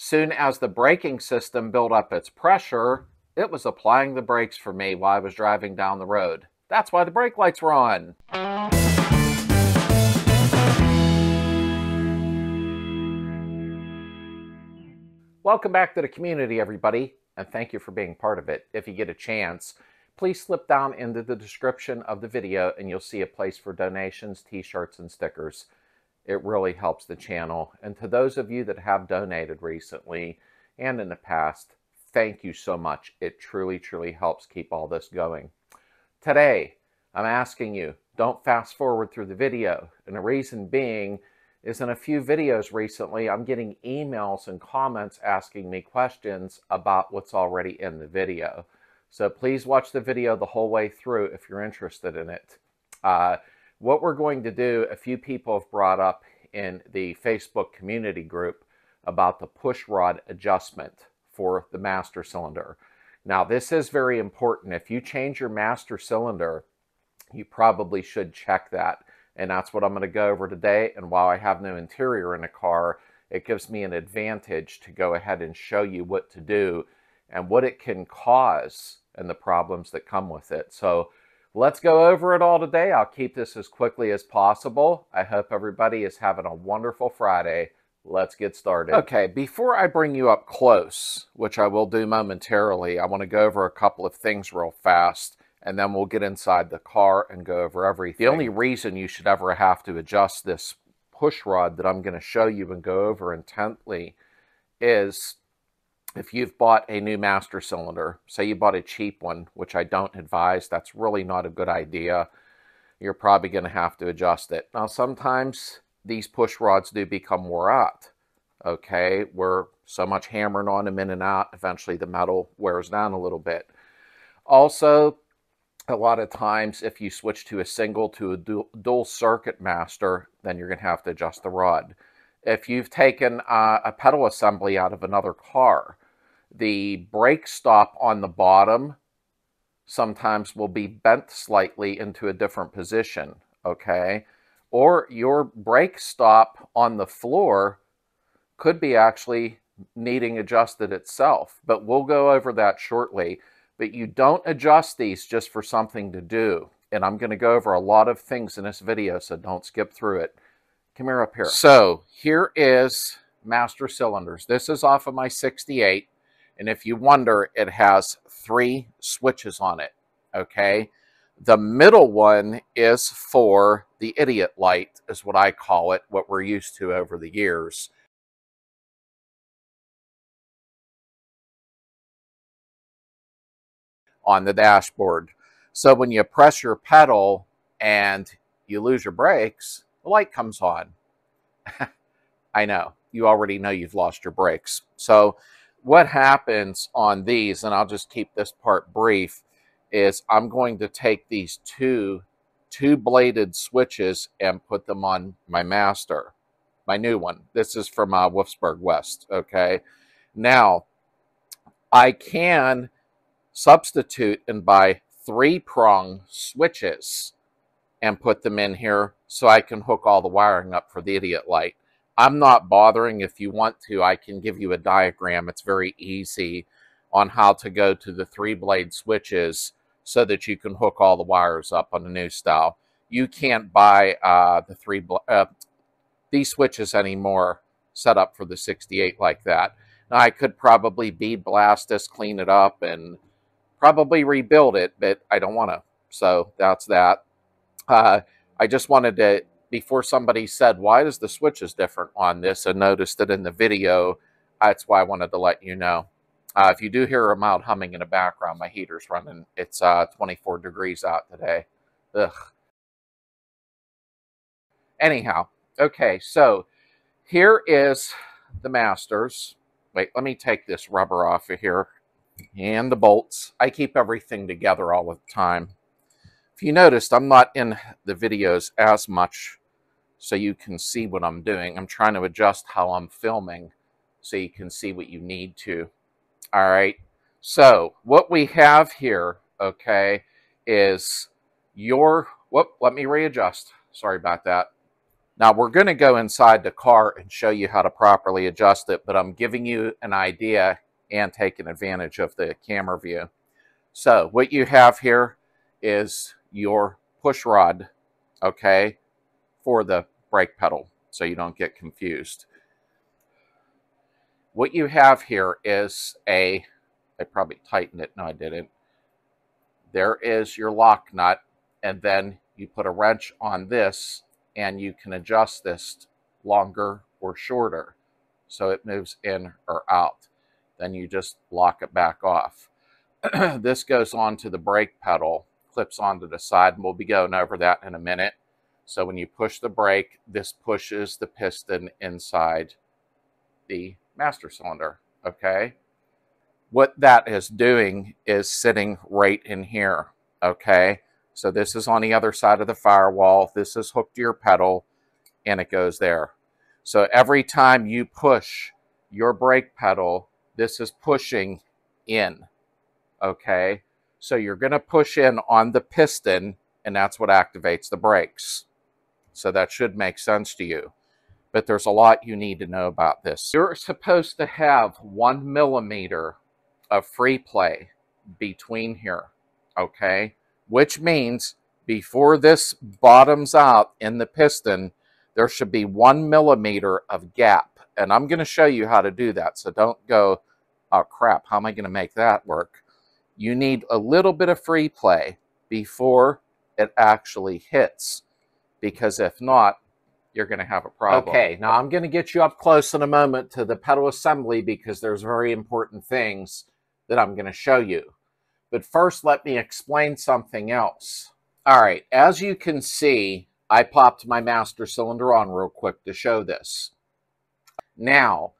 Soon as the braking system built up its pressure, it was applying the brakes for me while I was driving down the road. That's why the brake lights were on. Welcome back to the community, everybody, and thank you for being part of it. If you get a chance, please slip down into the description of the video and you'll see a place for donations, t-shirts, and stickers. It really helps the channel. And to those of you that have donated recently and in the past, thank you so much. It truly, truly helps keep all this going. Today, I'm asking you, don't fast forward through the video. And the reason being is in a few videos recently, I'm getting emails and comments asking me questions about what's already in the video. So please watch the video the whole way through if you're interested in it. What we're going to do, a few people have brought up in the Facebook community group about the push rod adjustment for the master cylinder. Now, this is very important. If you change your master cylinder, you probably should check that. And that's what I'm going to go over today. And while I have no interior in a car, it gives me an advantage to go ahead and show you what to do and what it can cause and the problems that come with it. So let's go over it all today. I'll keep this as quickly as possible. I hope everybody is having a wonderful Friday. Let's get started. Okay, before I bring you up close, which I will do momentarily, I want to go over a couple of things real fast, and then we'll get inside the car and go over everything. The only reason you should ever have to adjust this push rod that I'm going to show you and go over intently is if you've bought a new master cylinder, say you bought a cheap one, which I don't advise, that's really not a good idea, you're probably going to have to adjust it. Now, sometimes these push rods do become wore out, okay? We're so much hammering on them in and out, eventually the metal wears down a little bit. Also, a lot of times, if you switch to a single to a dual circuit master, then you're going to have to adjust the rod. If you've taken a pedal assembly out of another car, the brake stop on the bottom sometimes will be bent slightly into a different position, okay? Or your brake stop on the floor could be actually needing adjusted itself, but we'll go over that shortly. But you don't adjust these just for something to do, and I'm going to go over a lot of things in this video, so don't skip through it. Come here up here. So here is master cylinders. This is off of my 68, and if you wonder, it has 3 switches on it, okay? The middle one is for the idiot light, is what I call it, what we're used to over the years. On the dashboard. So when you press your pedal and you lose your brakes, the light comes on. I know, you already know you've lost your brakes. So what happens on these, and I'll just keep this part brief, is I'm going to take these two bladed switches and put them on my master, my new one. This is from Wolfsburg West, okay? Now, I can substitute and buy 3-prong switches and put them in here so I can hook all the wiring up for the idiot light. I'm not bothering. If you want to, I can give you a diagram. It's very easy on how to go to the 3-blade switches so that you can hook all the wires up on the new style. You can't buy these switches anymore set up for the 68 like that. Now, I could probably bead blast this, clean it up, and probably rebuild it, but I don't want to. So that's that. I just wanted to, before somebody said, why does the switch is different on this? I noticed it in the video. That's why I wanted to let you know. If you do hear a mild humming in the background, my heater's running. It's 24 degrees out today. Ugh. Anyhow, okay, so here is the masters. Wait, let me take this rubber off of here. And the bolts. I keep everything together all the time. If you noticed, I'm not in the videos as much so you can see what I'm doing. I'm trying to adjust how I'm filming so you can see what you need to. All right. So what we have here, okay, is your, whoop, let me readjust. Sorry about that. Now we're going to go inside the car and show you how to properly adjust it, but I'm giving you an idea and taking advantage of the camera view. So what you have here is your push rod, okay, for the brake pedal, so you don't get confused. What you have here is a, I probably tightened it, no I didn't. There is your lock nut, and then you put a wrench on this and you can adjust this longer or shorter so it moves in or out. Then you just lock it back off. This goes onto the brake pedal, clips onto the side, and we'll be going over that in a minute. So when you push the brake, this pushes the piston inside the master cylinder, okay? What that is doing is sitting right in here, okay? So this is on the other side of the firewall. This is hooked to your pedal, and it goes there. So every time you push your brake pedal, this is pushing in, okay? So you're gonna push in on the piston, and that's what activates the brakes. So that should make sense to you. But there's a lot you need to know about this. You're supposed to have 1 millimeter of free play between here, okay? Which means before this bottoms out in the piston, there should be 1 millimeter of gap. And I'm gonna show you how to do that. So don't go, oh crap, how am I gonna make that work? You need a little bit of free play before it actually hits, because if not, you're going to have a problem. Okay, now I'm going to get you up close in a moment to the pedal assembly because there's very important things that I'm going to show you. But first, let me explain something else. All right, as you can see, I popped my master cylinder on real quick to show this. Now,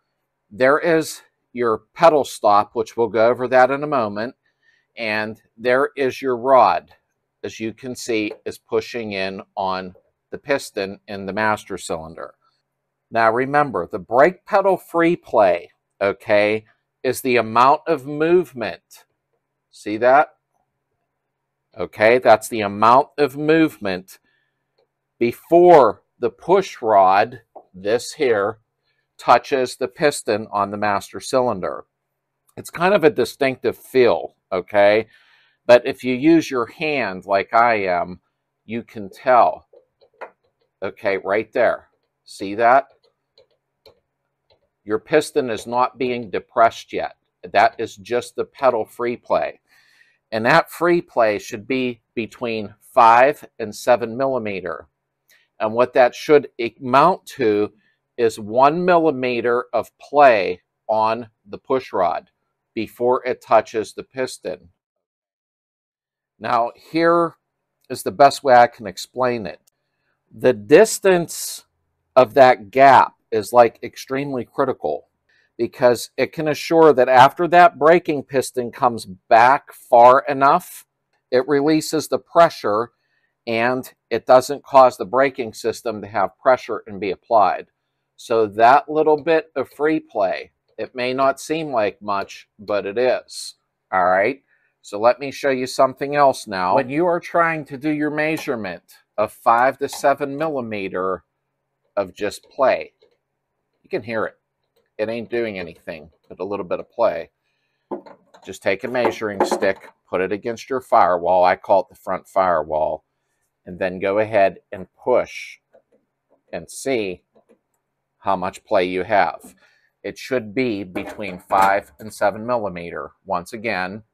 there is your pedal stop, which we'll go over that in a moment, and there is your rod, as you can see, is pushing in on the piston in the master cylinder. Now remember, the brake pedal free play, okay, is the amount of movement. See that? Okay, that's the amount of movement before the push rod, this here, touches the piston on the master cylinder. It's kind of a distinctive feel, okay? But if you use your hand like I am, you can tell. Okay, right there. See that? Your piston is not being depressed yet. That is just the pedal free play. And that free play should be between 5 and 7 millimeter. And what that should amount to is 1 millimeter of play on the push rod before it touches the piston. Now, here is the best way I can explain it. The distance of that gap is like extremely critical because it can assure that after that braking piston comes back far enough, it releases the pressure and it doesn't cause the braking system to have pressure and be applied. So that little bit of free play, it may not seem like much, but it is. All right. So let me show you something else now. When you are trying to do your measurement of 5 to 7 millimeter of just play, you can hear it. It ain't doing anything but a little bit of play. Just take a measuring stick, put it against your firewall. I call it the front firewall. And then go ahead and push and see how much play you have. It should be between 5 and 7 millimeter once again.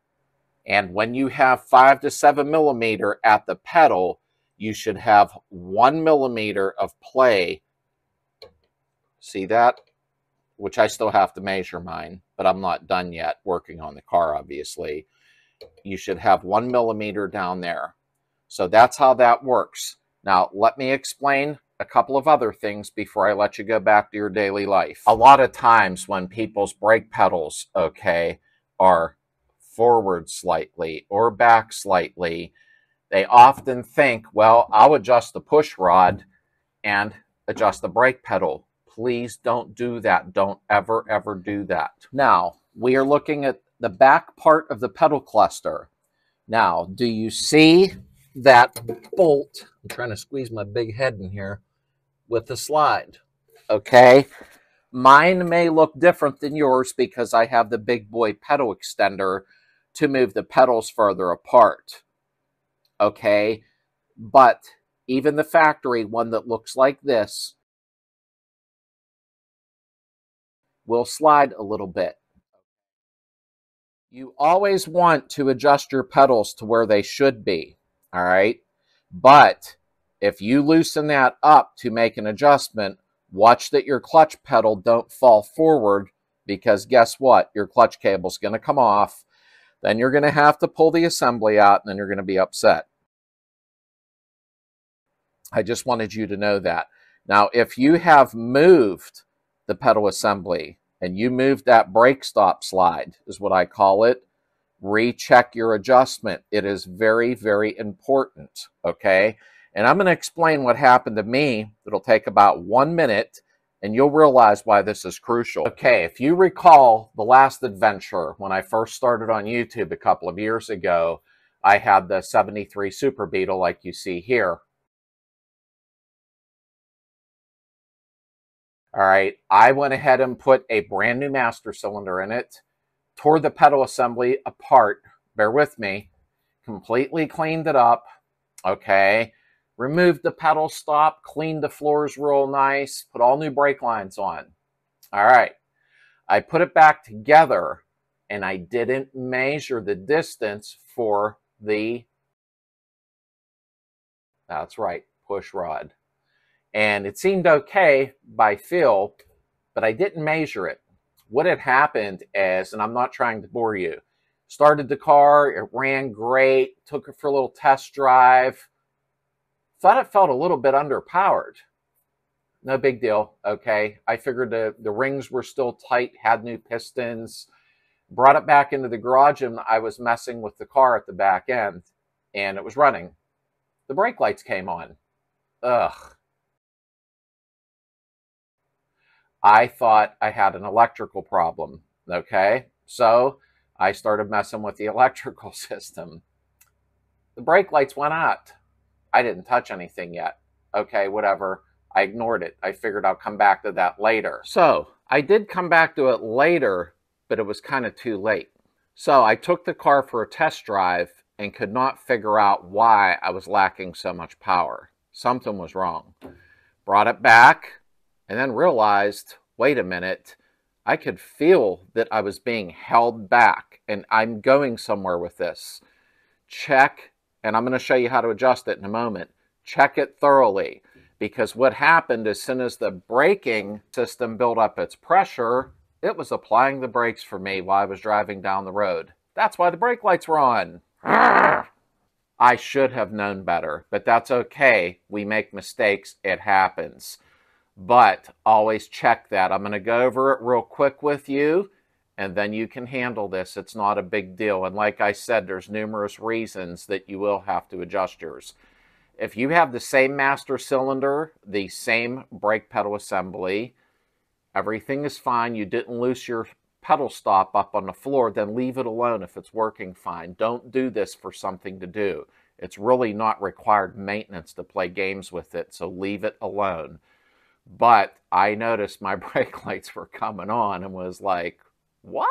And when you have 5 to 7 millimeter at the pedal, you should have 1 millimeter of play. See that? Which I still have to measure mine, but I'm not done yet working on the car, obviously. You should have 1 millimeter down there. So that's how that works. Now, let me explain a couple of other things before I let you go back to your daily life. A lot of times when people's brake pedals, okay, are forward slightly or back slightly, they often think, well, I'll adjust the push rod and adjust the brake pedal. Please don't do that. Don't ever, ever do that. Now, we are looking at the back part of the pedal cluster. Now, do you see that bolt? I'm trying to squeeze my big head in here. with the slide. Okay. Mine may look different than yours because I have the big boy pedal extender to move the pedals further apart. Okay. But even the factory one that looks like this will slide a little bit. You always want to adjust your pedals to where they should be, all right? But if you loosen that up to make an adjustment, watch that your clutch pedal don't fall forward, because guess what? Your clutch cable's going to come off. Then you're going to have to pull the assembly out, and then you're going to be upset. I just wanted you to know that. Now, if you have moved the pedal assembly and you moved that brake stop slide, is what I call it, recheck your adjustment. It is very, very important, okay? And I'm going to explain what happened to me. It'll take about 1 minute, and you'll realize why this is crucial. Okay, if you recall the last adventure, when I first started on YouTube a couple of years ago, I had the 73 Super Beetle like you see here. All right, I went ahead and put a brand new master cylinder in it, tore the pedal assembly apart, bear with me, completely cleaned it up, okay, removed the pedal stop, cleaned the floors real nice, put all new brake lines on. All right, I put it back together, and I didn't measure the distance for the, that's right, push rod. And it seemed okay by feel, but I didn't measure it. What had happened is, and I'm not trying to bore you, started the car, it ran great, took it for a little test drive, thought it felt a little bit underpowered. No big deal, okay. I figured the rings were still tight, had new pistons, brought it back into the garage, and I was messing with the car at the back end, and it was running. The brake lights came on. Ugh. I thought I had an electrical problem, okay? So I started messing with the electrical system. The brake lights went out. I didn't touch anything yet. Okay, whatever. I ignored it. I figured I'll come back to that later. So I did come back to it later, but it was kind of too late. So I took the car for a test drive and could not figure out why I was lacking so much power. Something was wrong. Brought it back. And then realized, wait a minute, I could feel that I was being held back, and I'm going somewhere with this. Check, and I'm going to show you how to adjust it in a moment. Check it thoroughly, because what happened as soon as the braking system built up its pressure, it was applying the brakes for me while I was driving down the road. That's why the brake lights were on. I should have known better, but that's okay. We make mistakes. It happens. But always check that. I'm going to go over it real quick with you, and then you can handle this. It's not a big deal. And like I said, there's numerous reasons that you will have to adjust yours. If you have the same master cylinder, the same brake pedal assembly, everything is fine. You didn't loose your pedal stop up on the floor, then leave it alone if it's working fine. Don't do this for something to do. It's really not required maintenance to play games with it, so leave it alone. But I noticed my brake lights were coming on and was like, what?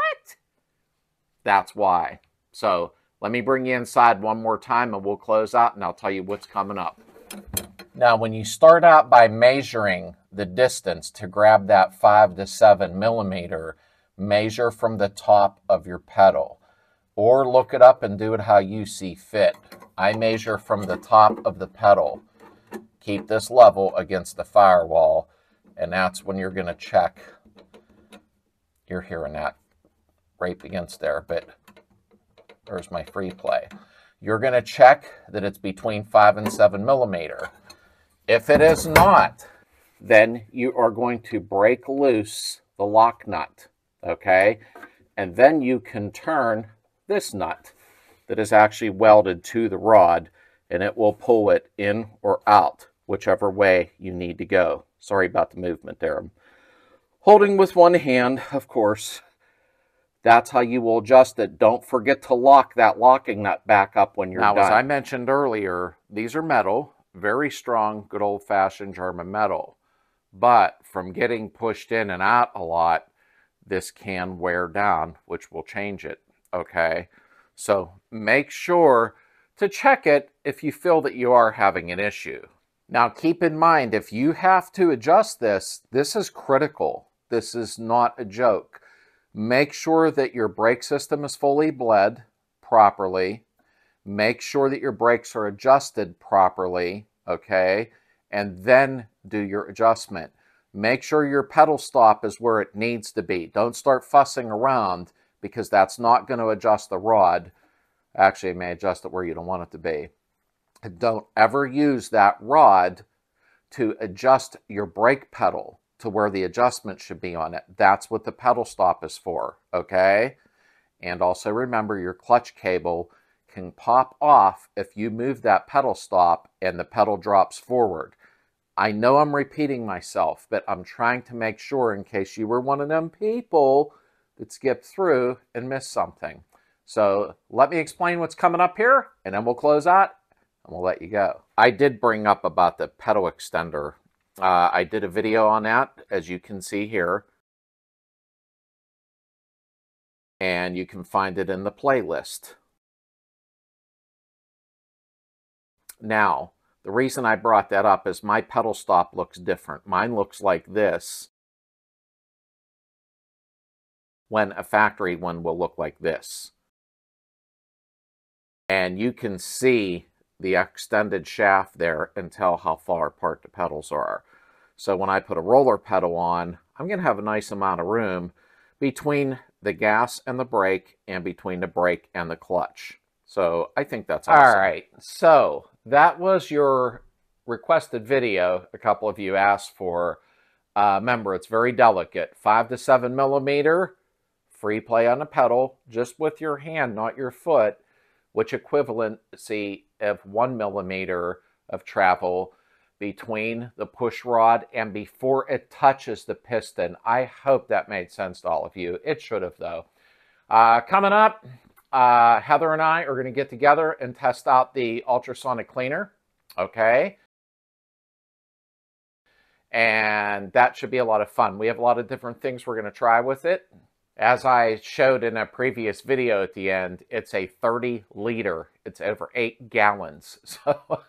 That's why. So let me bring you inside one more time and we'll close out and I'll tell you what's coming up. Now, when you start out by measuring the distance to grab that 5 to 7 millimeter, measure from the top of your pedal or look it up and do it how you see fit. I measure from the top of the pedal. Keep this level against the firewall, and that's when you're going to check. You're hearing that right against there, but there's my free play. You're going to check that it's between 5 and 7 millimeter. If it is not, then you are going to break loose the lock nut, okay? And then you can turn this nut that is actually welded to the rod, and it will pull it in or out, whichever way you need to go. Sorry about the movement there. I'm holding with one hand, of course. That's how you will adjust it. Don't forget to lock that locking nut back up when you're done. Now, as I mentioned earlier, these are metal, very strong, good old-fashioned German metal. but from getting pushed in and out a lot, this can wear down, which will change it, okay? So make sure to check it if you feel that you are having an issue. Now keep in mind, if you have to adjust this, this is critical. This is not a joke. Make sure that your brake system is fully bled properly. Make sure that your brakes are adjusted properly, okay? And then do your adjustment. Make sure your pedal stop is where it needs to be. Don't start fussing around, because that's not going to adjust the rod. Actually, it may adjust it where you don't want it to be. Don't ever use that rod to adjust your brake pedal to where the adjustment should be on it. That's what the pedal stop is for, okay? And also remember, your clutch cable can pop off if you move that pedal stop and the pedal drops forward. I know I'm repeating myself, but I'm trying to make sure in case you were one of them people that skipped through and missed something. So let me explain what's coming up here, and then we'll close out and we'll let you go. I did bring up about the pedal extender. I did a video on that, as you can see here. And you can find it in the playlist. Now, the reason I brought that up is my pedal stop looks different. Mine looks like this, when a factory one will look like this. And you can see the extended shaft there and tell how far apart the pedals are. So when I put a roller pedal on, I'm going to have a nice amount of room between the gas and the brake, and between the brake and the clutch. So I think that's awesome. All right, so that was your requested video. A couple of you asked for. Remember, it's very delicate. 5 to 7 millimeter, free play on the pedal, just with your hand, not your foot, which equivalency of 1 millimeter of travel between the push rod and before it touches the piston. I hope that made sense to all of you. It should have, though. Coming up, Heather and I are going to get together and test out the ultrasonic cleaner, okay? And that should be a lot of fun. We have a lot of different things we're going to try with it. As I showed in a previous video at the end, it's a 30 liter. It's over 8 gallons. So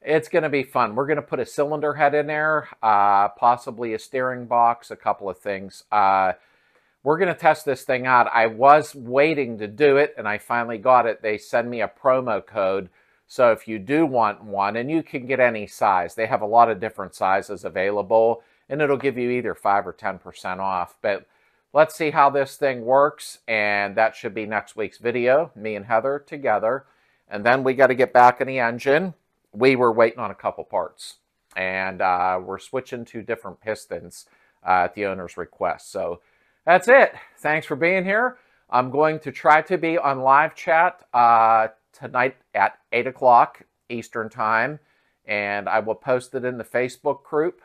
it's going to be fun. We're going to put a cylinder head in there, possibly a steering box, a couple of things. We're going to test this thing out. I was waiting to do it, and I finally got it. They send me a promo code. So if you do want one, and you can get any size, they have a lot of different sizes available, and it'll give you either 5 or 10% off. But let's see how this thing works, and that should be next week's video, me and Heather together. And then we got to get back in the engine. We were waiting on a couple parts, and we're switching to different pistons at the owner's request. So that's it. Thanks for being here. I'm going to try to be on live chat tonight at 8 o'clock Eastern Time, and I will post it in the Facebook group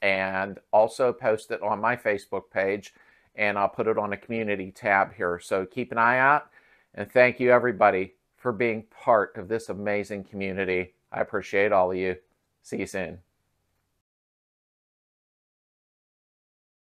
and also post it on my Facebook page, and I'll put it on a community tab here. So keep an eye out, and thank you everybody for being part of this amazing community. I appreciate all of you. See you soon.